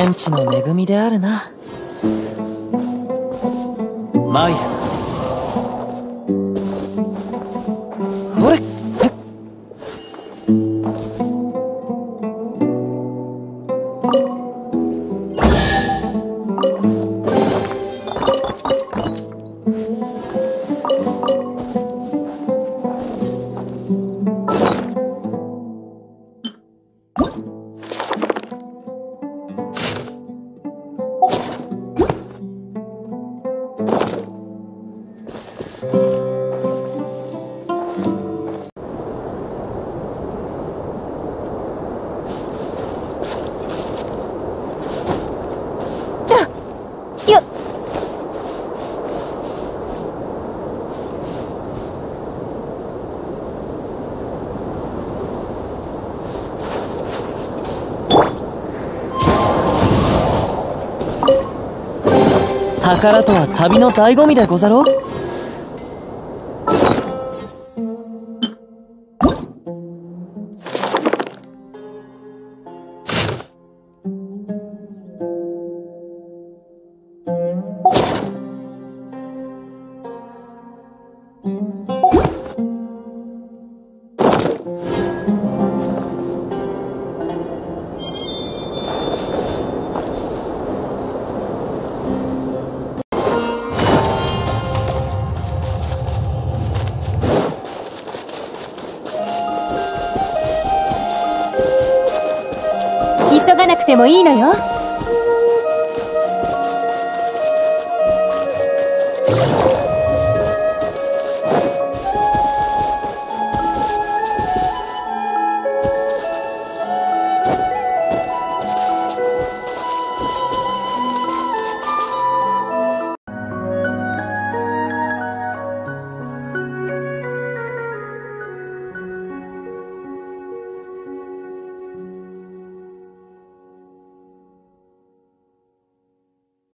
天地の恵みであるな。マイヤ、ほれ。宝とは旅の醍醐味でござろう。急がなくてもいいのよ。